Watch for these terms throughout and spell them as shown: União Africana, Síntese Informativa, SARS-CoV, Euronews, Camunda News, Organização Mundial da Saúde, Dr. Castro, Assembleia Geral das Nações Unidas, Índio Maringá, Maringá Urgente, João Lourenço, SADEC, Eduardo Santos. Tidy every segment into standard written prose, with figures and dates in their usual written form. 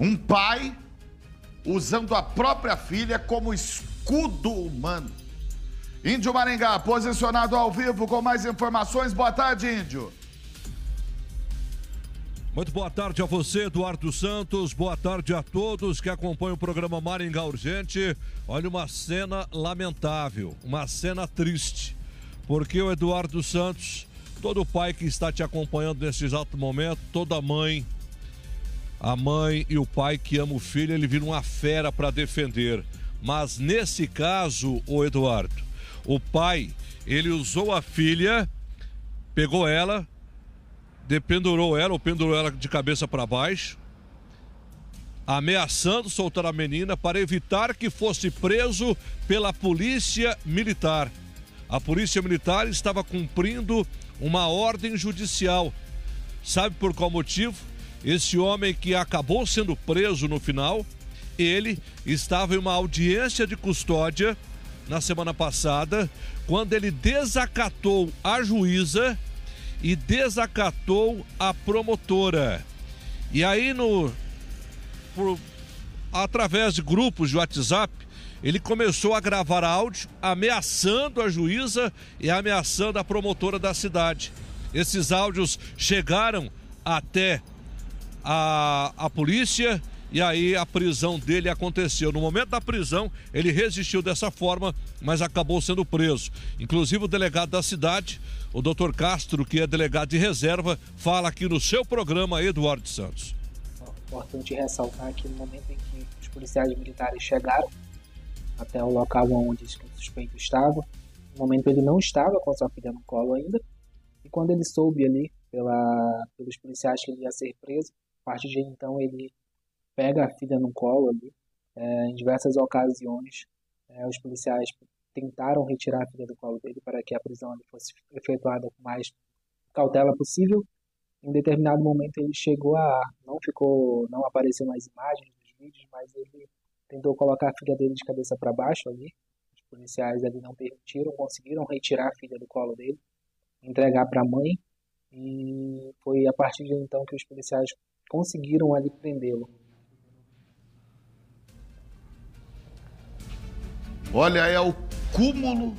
Um pai usando a própria filha como escudo humano. Índio Maringá, posicionado ao vivo com mais informações. Boa tarde, Índio. Muito boa tarde a você, Eduardo Santos. Boa tarde a todos que acompanham o programa Maringá Urgente. Olha, uma cena lamentável, uma cena triste. Porque o Eduardo Santos, todo pai que está te acompanhando nesse exato momento, toda mãe, a mãe e o pai que ama o filho, ele vira uma fera para defender. Mas nesse caso, o Eduardo, o pai, ele usou a filha, pegou ela, dependurou ela ou pendurou ela de cabeça para baixo, ameaçando soltar a menina para evitar que fosse preso pela polícia militar. A polícia militar estava cumprindo uma ordem judicial. Sabe por qual motivo? Esse homem que acabou sendo preso no final, ele estava em uma audiência de custódia na semana passada, quando ele desacatou a juíza e desacatou a promotora. E aí, através de grupos de WhatsApp, ele começou a gravar áudio ameaçando a juíza e ameaçando a promotora da cidade. Esses áudios chegaram até a polícia e aí a prisão dele aconteceu. No momento da prisão, ele resistiu dessa forma, mas acabou sendo preso. Inclusive o delegado da cidade, o Dr. Castro, que é delegado de reserva, fala aqui no seu programa, Eduardo Santos. É importante ressaltar que no momento em que os policiais militares chegaram até o local onde o suspeito estava, no momento ele não estava com a sua filha no colo ainda, e quando ele soube ali pelos policiais que ele ia ser preso, a partir de então ele pega a filha no colo ali. Em diversas ocasiões, os policiais tentaram retirar a filha do colo dele para que a prisão ali fosse efetuada com mais cautela possível. Em determinado momento ele chegou não apareceu nas imagens, nos vídeos, mas ele tentou colocar a filha dele de cabeça para baixo ali. Os policiais ali não permitiram, conseguiram retirar a filha do colo dele, entregar para a mãe, e foi a partir de então que os policiais conseguiram ali prendê-lo. Olha, é o cúmulo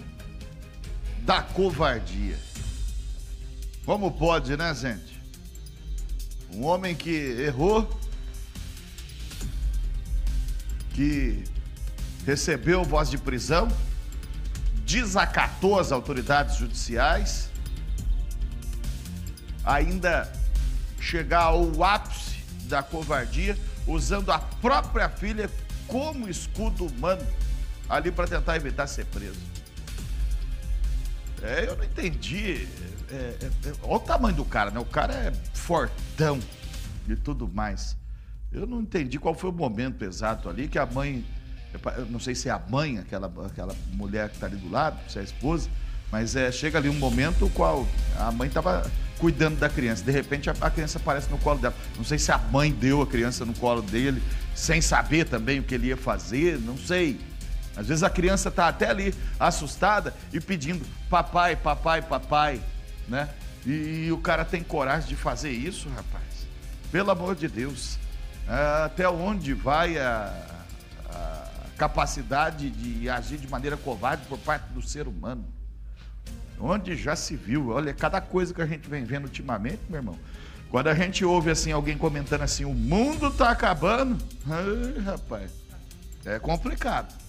da covardia. Como pode, né, gente? Um homem que errou, que recebeu voz de prisão, desacatou as autoridades judiciais, ainda chegar ao ápice da covardia, usando a própria filha como escudo humano ali para tentar evitar ser preso. Eu não entendi. Olha o tamanho do cara, né? O cara é fortão e tudo mais. Eu não entendi qual foi o momento exato ali que a mãe, eu não sei se é a mãe, aquela mulher que está ali do lado, se é a esposa, mas chega ali um momento no qual a mãe estava cuidando da criança. De repente, a criança aparece no colo dela. Não sei se a mãe deu a criança no colo dele, sem saber também o que ele ia fazer, não sei. Às vezes a criança está até ali, assustada e pedindo papai, papai, papai, né? E o cara tem coragem de fazer isso, rapaz. Pelo amor de Deus. Até onde vai a capacidade de agir de maneira covarde por parte do ser humano? Onde já se viu? Olha, cada coisa que a gente vem vendo ultimamente, meu irmão. Quando a gente ouve assim, alguém comentando assim, o mundo tá acabando, ai, rapaz, é complicado.